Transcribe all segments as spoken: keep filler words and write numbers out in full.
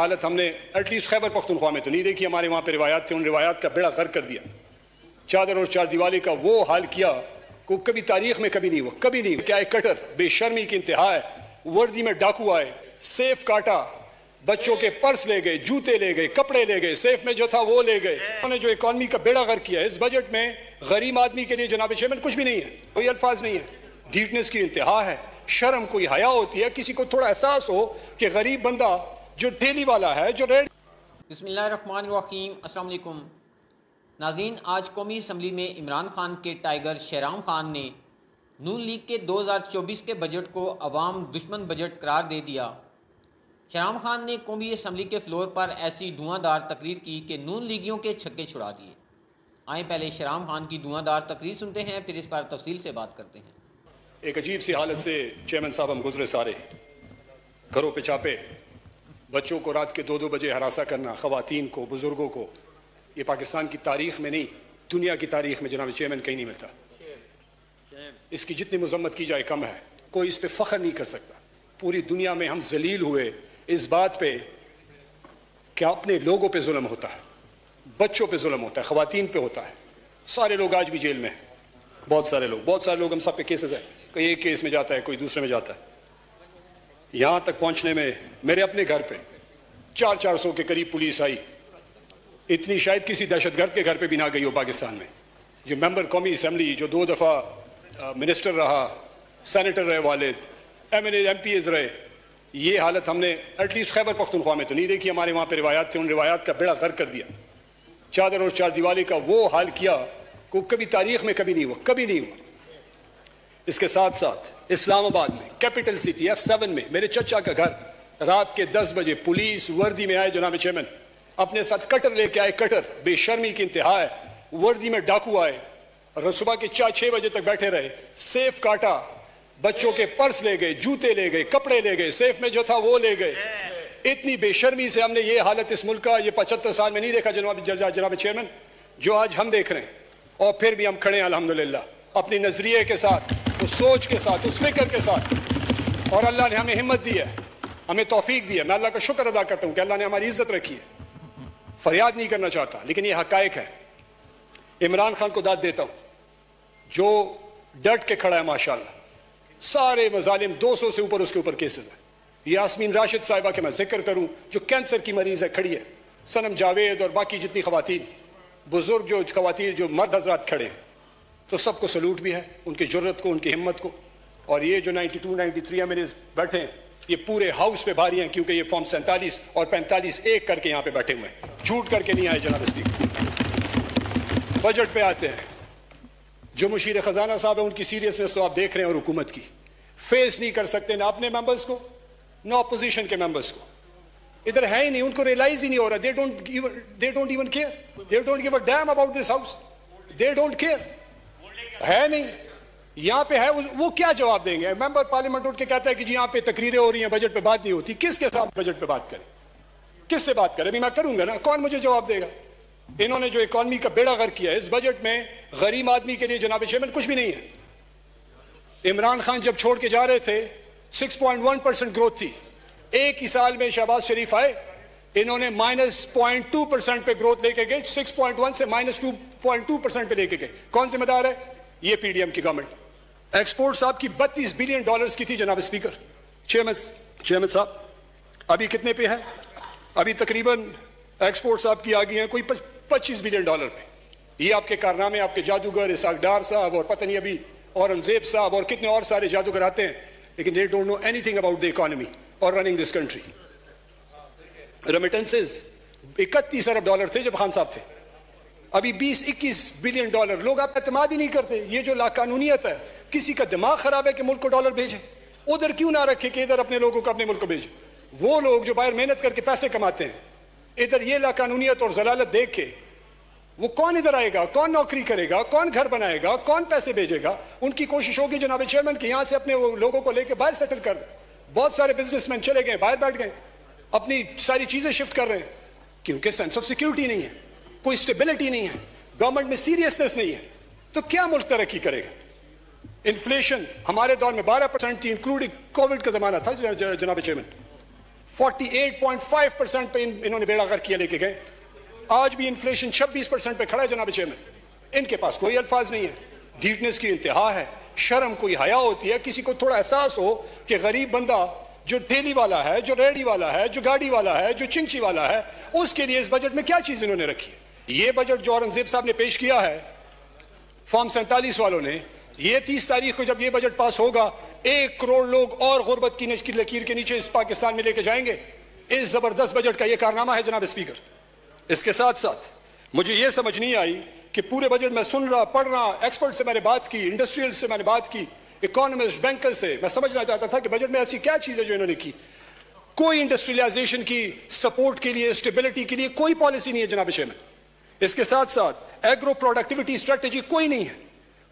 हालत हमने एटलीस्ट खैबर पख्तूनख्वा में तो नहीं देखी। हमारे वहाँ पर रिवायात थे, उन रिवायात का बेड़ा गर्क कर दिया, चादर और चार दीवाली का वो हाल किया को कभी तारीख में कभी नहीं हुआ, कभी नहीं। क्या कटर बेशर्मी की इंतहा है, वर्दी में डाकू आए, सेफ काटा, बच्चों के पर्स ले गए, जूते ले गए, कपड़े ले गए, सेफ में जो था वो ले गए। उन्होंने जो इकॉनमी का बेड़ा गर्क किया, इस बजट में गरीब आदमी के लिए जनाब चेयरमैन कुछ भी नहीं है, कोई अल्फाज नहीं है। ढीठनेस की इंतहा है, शर्म कोई हया होती है, किसी को थोड़ा एहसास हो कि गरीब बंदा जो ठेली वाला है जो रेड। बिस्मिल्लाहिर्रहमानिर्रहीम, अस्सलाम वालेकुम नाज़रीन। आज कौमी असम्बली में इमरान खान के टाइगर शहराम खान ने नून लीग के दो हज़ार चौबीस के बजट को अवाम दुश्मन बजट करार दे दिया। शहराम खान ने कौमी असम्बली के फ्लोर पर ऐसी धुआंधार तकरीर की कि नून लीगियों के छक्के छुड़ा दिए। आए पहले शहराम खान की धुआंधार तकरीर सुनते हैं, फिर इस पर तफसील से बात करते हैं। एक अजीब सी हालत से चेयरमैन साहब हम गुजरे, सारे घरों पे छापे, बच्चों को रात के दो दो बजे हरासा करना, ख़वातीन को, बुज़ुर्गों को, ये पाकिस्तान की तारीख में नहीं दुनिया की तारीख में जनाब चेयरमैन कहीं नहीं मिलता। इसकी जितनी मजम्मत की जाए कम है, कोई इस पे फ़ख्र नहीं कर सकता। पूरी दुनिया में हम जलील हुए इस बात पे कि अपने लोगों पे जुल्म होता है, बच्चों पे जुल्म होता है, ख़वातीन पे होता है। सारे लोग आज भी जेल में हैं, बहुत सारे लोग, बहुत सारे लोग हम सब पे केसेज हैं, कोई एक केस में जाता है, कोई दूसरे में जाता है। यहाँ तक पहुँचने में मेरे अपने घर पे चार चार सौ के करीब पुलिस आई, इतनी शायद किसी दहशतगर्द के घर पे भी ना गई हो पाकिस्तान में। जो मेंबर कौमी असम्बली, जो दो दफ़ा मिनिस्टर रहा, सेनेटर रहे वालिद, M N M P as रहे, ये हालत हमने एटलीस्ट खैबर पख्तूनख्वा में तो नहीं देखी। हमारे वहाँ पर रिवायात थे, उन रिवायात का बेड़ा गर्क कर दिया, चादर और चार दीवाली का वो हाल किया को कभी तारीख में कभी नहीं हुआ, कभी नहीं हुआ। इसके साथ साथ इस्लामाबाद में कैपिटल सिटी एफ सेवन में मेरे चचा का घर रात के दस बजे पुलिस वर्दी में आए जनाब चेयरमैन, अपने साथ कटर लेके आए, कटर बेशर्मी की इंतहा है, वर्दी में डाकू आए और सुबह के चार छः बजे तक बैठे रहे, सेफ काटा, बच्चों के पर्स ले गए, जूते ले गए, कपड़े ले गए, सेफ में जो था वो ले गए। इतनी बेशर्मी से हमने ये हालत इस मुल्क का ये पचहत्तर साल में नहीं देखा जनाब जनाब चेयरमैन, जो आज हम देख रहे हैं। और फिर भी हम खड़े हैं अल्हम्दुलिल्लाह, अपने नजरिए के साथ, उस सोच के साथ, उस फिक्र के साथ, और अल्लाह ने हमें हिम्मत दी है, हमें तौफीक दी है। मैं अल्लाह का शुक्र अदा करता हूँ कि अल्लाह ने हमारी इज्जत रखी है। फरियाद नहीं करना चाहता, लेकिन ये हकायक है। इमरान खान को दाद देता हूँ जो डट के खड़ा है माशाल्लाह। सारे मजालिम दो सौ से ऊपर उसके ऊपर केसेज हैं। यास्मीन राशिद साहिबा के मैं जिक्र करूँ जो कैंसर की मरीज़ है, खड़ी है, सनम जावेद और बाकी जितनी खवातीन, बुजुर्ग जो खवातीन जो मर्द हजरात खड़े हैं, तो सबको सलूट भी है उनकी जुर्रत को, उनकी हिम्मत को। और ये जो बानवे, तिरानवे एमएलए बैठे हैं, ये पूरे हाउस पे भारी हैं क्योंकि ये फॉर्म सैंतालीस और पैंतालीस एक करके यहाँ पे बैठे हुए हैं, झूठ करके नहीं आए जनाब स्पीकर। बजट पे आते हैं, जो मुशीर खजाना साहब है उनकी सीरियसनेस तो आप देख रहे हैं, और हुकूमत की फेस नहीं कर सकते ना अपने मेंबर्स को ना अपोजिशन के मेंबर्स को, इधर है ही नहीं, उनको रियलाइज ही नहीं हो रहा। They don't they don't even care, they don't give a damn about this house, they don't care, है नहीं। यहाँ पे है वो क्या जवाब देंगे? मेंबर पार्लियामेंट उठ के कहता है कि जी यहाँ पे तकरीरें हो रही हैं, बजट पे बात नहीं होती। किसके साथ बजट पे बात करें, किससे बात करें? अभी मैं करूंगा ना, कौन मुझे जवाब देगा? इन्होंने जो इकॉनमी का बेड़ा गर्क किया, इस बजट में गरीब आदमी के लिए जनाब चेयरमैन कुछ भी नहीं है। इमरान खान जब छोड़ के जा रहे थे six point one percent growth थी, एक ही साल में शहबाज शरीफ आए, इन्होंने माइनस पॉइंट टू परसेंट पे ग्रोथ लेके गए, सिक्स पॉइंट वन से minus two point two percent पे लेके गए। कौन जिम्मेदार है? ये पीडीएम की गवर्नमेंट। एक्सपोर्ट साहब की बत्तीस बिलियन डॉलर्स की थी जनाब स्पीकर, चेयरमैन चेयरमैन साहब अभी कितने पे है? अभी तकरीबन एक्सपोर्ट साहब की आ गई है कोई पच्चीस बिलियन डॉलर पे। ये आपके कारनामे, आपके जादूगर इसाक डार साहब और पता नहीं अभी औरंगजेब साहब और कितने और सारे जादूगर आते हैं, लेकिन they don't know anything about the economy और रनिंग दिस कंट्री। रेमिटेंसेज इकतीस अरब डॉलर थे जब खान साहब थे, अभी बीस इक्कीस बिलियन डॉलर। लोग आप एतमाद ही नहीं करते। ये जो लाकानूनियत है, किसी का दिमाग खराब है कि मुल्क को डॉलर भेजे, उधर क्यों ना रखे कि इधर अपने लोगों को अपने मुल्क को भेजे। वो लोग जो बाहर मेहनत करके पैसे कमाते हैं, इधर ये लाकानूनियत और जलालत देख के वो कौन इधर आएगा, कौन नौकरी करेगा, कौन घर बनाएगा, कौन पैसे भेजेगा। उनकी कोशिश होगी जनाब चेयरमैन कि यहाँ से अपने लोगों को लेकर बाहर सेटल कर दें। बहुत सारे बिजनेसमैन चले गए, बाहर बैठ गए, अपनी सारी चीजें शिफ्ट कर रहे हैं क्योंकि सेंस ऑफ सिक्योरिटी नहीं है, कोई स्टेबिलिटी नहीं है, गवर्नमेंट में सीरियसनेस नहीं है, तो क्या मुल्क तरक्की करेगा? इन्फ्लेशन हमारे दौर में बारह परसेंट थी, इंक्लूडिंग कोविड का जमाना था जनाब चेयरमैन। अड़तालीस पॉइंट पाँच परसेंट पे इन, इन्होंने बेड़ा गर्क किया लेके गए। आज भी इन्फ्लेशन छब्बीस परसेंट पे खड़ा है जनाब चेयरमैन। इनके पास कोई अल्फाज नहीं है, ढीठनेस की इंतहा है, शर्म कोई हया होती है। किसी को थोड़ा एहसास हो कि गरीब बंदा जो ठेली वाला है, जो रेहड़ी वाला है, जो गाड़ी वाला है, जो चिंची वाला है, उसके लिए इस बजट में क्या चीज इन्होंने रखी है। ये बजट जो औरंगजेब साहब ने पेश किया है फॉर्म सैंतालीस वालों ने, ये तीस तारीख को जब ये बजट पास होगा, एक करोड़ लोग और गुर्बत की लकीर के नीचे इस पाकिस्तान में लेके जाएंगे। इस जबरदस्त बजट का ये कारनामा है जनाब स्पीकर। इसके साथ साथ मुझे ये समझ नहीं आई कि पूरे बजट में सुन रहा, पढ़ रहा, एक्सपर्ट से मैंने बात की, इंडस्ट्रियल से मैंने बात की, इकोनॉमिस्ट, बैंकर से, मैं समझना चाहता था कि बजट में ऐसी क्या चीज है जो इन्होंने की। कोई इंडस्ट्रियलाइजेशन की सपोर्ट के लिए, स्टेबिलिटी के लिए कोई पॉलिसी नहीं है जनाब चेयरमैन। इसके साथ साथ एग्रो प्रोडक्टिविटी स्ट्रेटेजी कोई नहीं है।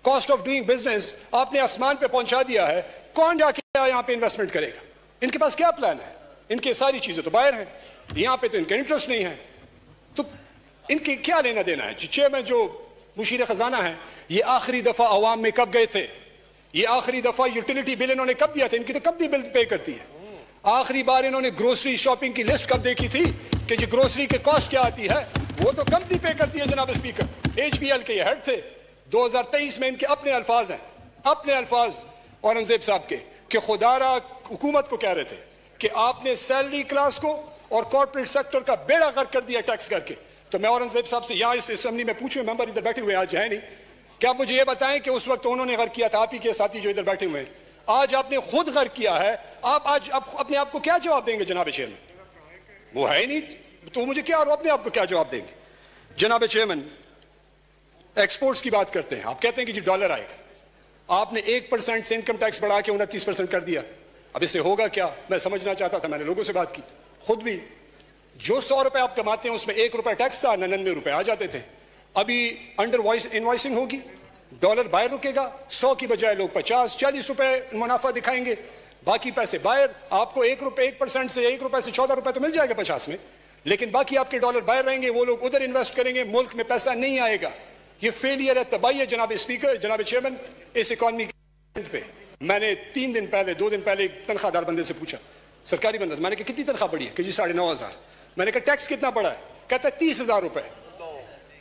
कॉस्ट ऑफ डूइंग बिजनेस आपने आसमान पे पहुंचा दिया है, कौन जाके यहाँ पे इन्वेस्टमेंट करेगा। इनके पास क्या प्लान है, इनके सारी चीजें तो बाहर हैं, यहाँ पे तो इनका इंटरेस्ट नहीं है, तो इनके क्या लेना देना है। चेयरमैन जो मुशीर खजाना है, ये आखिरी दफा आवाम में कब गए थे, ये आखिरी दफा यूटिलिटी बिल इन्होंने कब दिया था, इनकी तो कंपनी बिल पे करती है। आखिरी बार इन्होंने ग्रोसरी शॉपिंग की लिस्ट कब देखी थी कि ये ग्रोसरी के कॉस्ट क्या आती है, वो तो कंपनी पे करती है जनाब स्पीकर। एच बी एल के हेड थे, दो हज़ार तेईस में इनके अपने अल्फाज हैं, अपने अल्फाज औरंगजेब साहब के, कि खुदारा हुकूमत को कह रहे थे कि आपने सैलरी क्लास को और कॉर्पोरेट सेक्टर का बेड़ा गर्क कर दिया टैक्स करके। तो मैं औरंगजेब साहब से यहाँ इस असेंबली में पूछूं, मेंबर इधर बैठे हुए आज है नहीं, क्या आप मुझे ये बताएं कि उस वक्त उन्होंने गर्क किया था, आप ही के साथी जो इधर बैठे हुए हैं, आज आपने खुद गर्क किया है, आप आज आप, अपने आप को क्या जवाब देंगे जनाब चेयरमैन। वो है ही नहीं तो मुझे क्या और अपने आप को क्या जवाब देंगे जनाब चेयरमैन। एक्सपोर्ट्स की बात करते हैं, आप कहते हैं कि जी डॉलर आएगा, आपने एक परसेंट से इनकम टैक्स बढ़ा के उनतीस परसेंट कर दिया। अब इससे होगा क्या, मैं समझना चाहता था, मैंने लोगों से बात की, खुद भी जो सौ रुपए आप कमाते हैं उसमें एक रुपया टैक्स था, नन्नवे रुपए आ जाते थे। अभी अंडर वॉइस इनवॉइसिंग होगी, डॉलर बाहर रुकेगा, सौ की बजाय लोग पचास चालीस रुपए मुनाफा दिखाएंगे, बाकी पैसे बाहर। आपको एक रुपये एक परसेंट से एक रुपये से चौदह रुपये तो मिल जाएगा पचास में, लेकिन बाकी आपके डॉलर बाहर रहेंगे, वो लोग उधर इन्वेस्ट करेंगे, मुल्क में पैसा नहीं आएगा। ये फेलियर है, तबाही है जनाब स्पीकर, जनाब चेयरमैन इस इकॉनमी पे। मैंने तीन दिन पहले दो दिन पहले एक तनख्वाहदार बंदे से पूछा, सरकारी बंदा, मैंने कहा कितनी तनख्वाह बढ़ी है, कि जी साढ़े नौ हज़ार। मैंने कहा टैक्स कितना बढ़ा है, कहता है तीस हज़ार रुपए।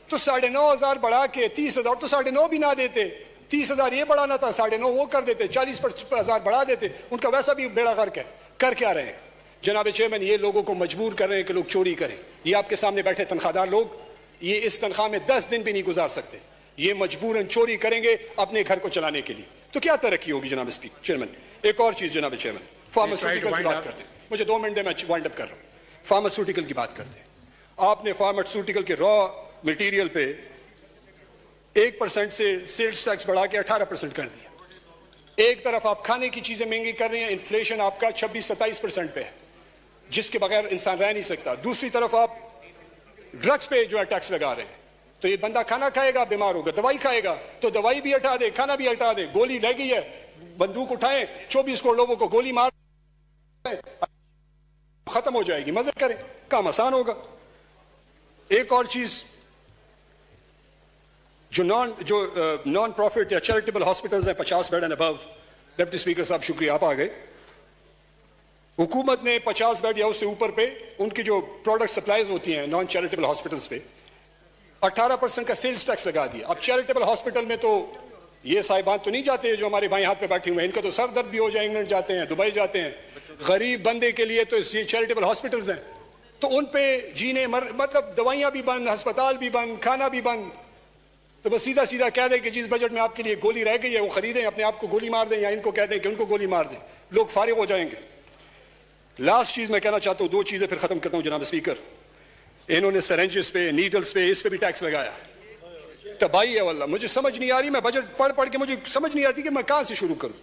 तो साढ़े नौ हजार बढ़ा के तीस हज़ार, तो साढ़े नौ भी ना देते, तीस हजार ये बढ़ाना था, साढ़े नौ वो कर देते, चालीस हजार बढ़ा देते, उनका वैसा भी बेड़ा गर्क है। कर क्या रहे हैं जनाब चेयरमैन, ये लोगों को मजबूर कर रहे हैं कि लोग चोरी करें। ये आपके सामने बैठे तनख्वाहदार लोग ये इस तनख्वाह में दस दिन भी नहीं गुजार सकते, ये मजबूरन चोरी करेंगे अपने घर को चलाने के लिए, तो क्या तरक्की होगी जनाब स्पीकर चेयरमैन। एक और चीज जनाब चेयरमैन, फार्मास्यूटिकल की बात करते हैं, मुझे दो मिनट में वाइंड अप कर रहा हूँ। फार्मास्यूटिकल की बात करते हैं, आपने फार्मास्यूटिकल के रॉ मटेरियल पे एक परसेंट से सेल्स टैक्स बढ़ा के अठारह परसेंट कर दिया। एक तरफ आप खाने की चीजें महंगी कर रहे हैं, इन्फ्लेशन आपका छब्बीस सत्ताईस परसेंट पे है, जिसके बगैर इंसान रह नहीं सकता। दूसरी तरफ आप ड्रग्स पे जो है टैक्स लगा रहे हैं, तो ये बंदा खाना खाएगा बीमार होगा, दवाई खाएगा तो दवाई भी हटा दे, खाना भी हटा दे, गोली लगी है, बंदूक उठाएं, चौबीस करोड़ लोगों को गोली मार, खत्म हो जाएगी, मजे करें, काम आसान होगा। एक और चीज जो नॉन जो नॉन प्रॉफिट या चैरिटेबल हॉस्पिटल्स हैं पचास bed and above, deputy speaker साहब शुक्रिया आप आ गए, हुकूमत ने पचास बेड या उससे ऊपर पे उनकी जो प्रोडक्ट सप्लाईज होती हैं नॉन चैरिटेबल हॉस्पिटल्स पे अठारह परसेंट का सेल्स टैक्स लगा दिया। अब चैरिटेबल हॉस्पिटल में तो ये साहिबान तो नहीं जाते जो हमारे भाई हाथ पे बैठे हुए हैं, इनका तो सर दर्द भी हो जाए, इंग्लैंड जाते हैं, दुबई जाते हैं। गरीब बंदे के लिए तो ये चैरिटेबल हॉस्पिटल्स हैं, तो उन पे जीने मर मतलब दवाइयाँ भी बंद, हस्पताल भी बंद, खाना भी बंद। तो बस सीधा सीधा कह दें कि जिस बजट में आपके लिए गोली रह गई है वो खरीदें, अपने आप को गोली मार दें, या इनको कह दें कि उनको गोली मार दें, लोग फारिग हो जाएंगे। लास्ट चीज मैं कहना चाहता हूँ, दो चीजें फिर खत्म करता हूँ जनाब स्पीकर। इन्होंने सरेंजेस पे, नीडल्स पे, इस पे भी टैक्स लगाया, तबाही है वल्ला, मुझे समझ नहीं आ रही। मैं बजट पढ़ पढ़ के मुझे समझ नहीं आती कि मैं कहाँ से शुरू करूँ।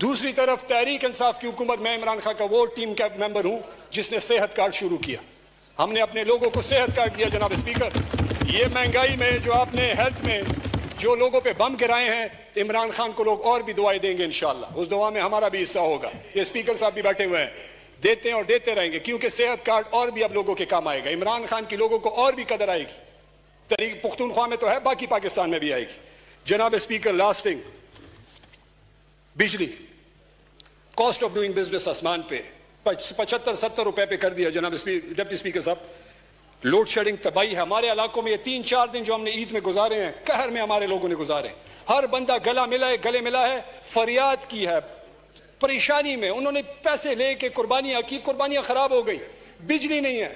दूसरी तरफ तहरीक इंसाफ की हुकूमत, मैं इमरान खान का वो टीम का मेंबर हूँ जिसने सेहत कार्ड शुरू किया, हमने अपने लोगों को सेहत कार्ड दिया जनाब स्पीकर। ये महंगाई में जो आपने हेल्थ में जो लोगों पे बम गिराए हैं, इमरान खान को लोग और भी दुआएं देंगे इंशाल्लाह, उस दुआ में हमारा भी हिस्सा होगा। ये स्पीकर साहब भी बैठे हुए हैं, देते हैं और देते रहेंगे, क्योंकि सेहत कार्ड और भी अब लोगों के काम आएगा, इमरान खान की लोगों को और भी कदर आएगी। तहरीक पुख्तूनख्वा में तो है, बाकी पाकिस्तान में भी आएगी जनाब स्पीकर। लास्ट थिंग, बिजली, कॉस्ट ऑफ डूइंग बिजनेस आसमान पे, पचहत्तर सत्तर रुपए पे कर दिया जनाब डिप्टी स्पीकर साहब। लोड शेडिंग तबाही है हमारे इलाकों में। ये तीन चार दिन जो हमने ईद में गुजारे हैं, कहर में हमारे लोगों ने गुजारे हैं। हर बंदा गला मिला है, गले मिला है, फरियाद की है परेशानी में। उन्होंने पैसे लेके कुर्बानियां की, कुर्बानियां खराब हो गई। बिजली नहीं है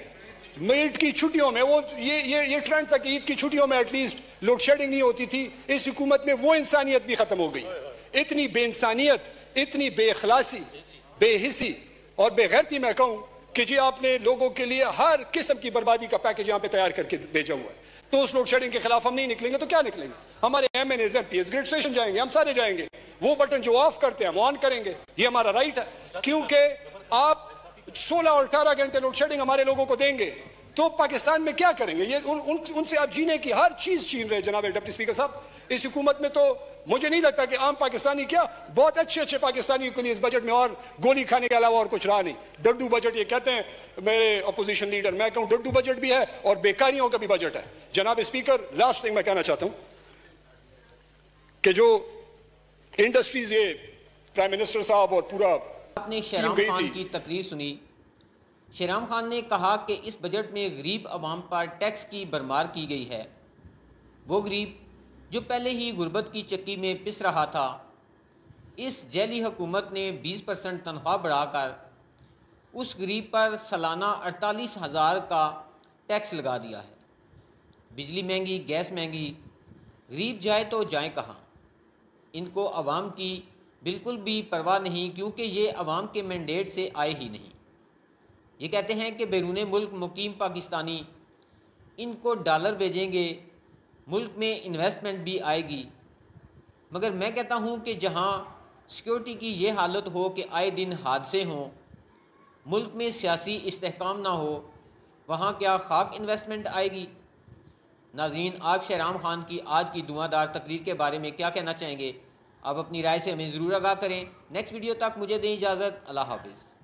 ईद की छुट्टियों में। वो ये ये ये ट्रेंड था कि ईद की छुट्टियों में एटलीस्ट लोड शेडिंग नहीं होती थी। इस हुकूमत में वो इंसानियत भी खत्म हो गई। इतनी बेइंसानियत, इतनी बेअखलासी, बेहिसी और बेगैरती मैं कहूँ कि जी आपने लोगों के लिए हर किस्म की बर्बादी का पैकेज यहाँ पे तैयार करके भेजा हुआ है। तो उस लोड शेडिंग के खिलाफ हम नहीं निकलेंगे तो क्या निकलेंगे? हमारे M N As M P S grid station जाएंगे, हम सारे जाएंगे। वो बटन जो ऑफ करते हैं हम ऑन करेंगे, ये हमारा राइट है। क्योंकि आप सोलह और अठारह घंटे लोड शेडिंग हमारे लोगों को देंगे तो पाकिस्तान में क्या करेंगे? ये उन, उन, उनसे आप जीने की हर चीज छीन रहे जनाब डिप्टी स्पीकर साहब। इस हुकूमत में तो मुझे नहीं लगता कि आम पाकिस्तानी क्या बहुत अच्छे अच्छे पाकिस्तानियों के लिए इस बजट में और गोली खाने के अलावा और कुछ रहा नहीं। डड्डू बजट ये कहते हैं मेरे अपोजिशन लीडर, मैं कहूं डड्डू बजट भी है और बेकारियों का भी बजट है। जनाब स्पीकर, लास्ट थिंग मैं कहना चाहता हूं कि जो इंडस्ट्रीज ये प्राइम मिनिस्टर साहब और पूरा आपने शहराम खान की तकरीर सुनी। शहराम खान ने कहा कि इस बजट में गरीब आवाम पर टैक्स की भरमार की गई है। वो गरीब जो पहले ही गुर्बत की चक्की में पिस रहा था, इस जैली हुकूमत ने बीस परसेंट तनख्वाह बढ़ाकर उस गरीब पर सालाना अड़तालीस हज़ार का टैक्स लगा दिया है। बिजली महंगी, गैस महंगी, गरीब जाए तो जाए कहाँ? इनको आवाम की बिल्कुल भी परवाह नहीं, क्योंकि ये आवाम के मैंडेट से आए ही नहीं। ये कहते हैं कि बैरून मुल्क मुकीम पाकिस्तानी इनको डॉलर भेजेंगे, मुल्क में इन्वेस्टमेंट भी आएगी। मगर मैं कहता हूँ कि जहाँ सिक्योरिटी की ये हालत हो कि आए दिन हादसे हों, मुल्क में सियासी इस्तेहकाम ना हो, वहाँ क्या खाक इन्वेस्टमेंट आएगी? नाज़रीन, आप शहराम खान की आज की धुआंधार तकरीर के बारे में क्या कहना चाहेंगे? आप अपनी राय से हमें ज़रूर आगाह करें। नेक्स्ट वीडियो तक मुझे दें इजाज़त। अल्लाह हाफिज़।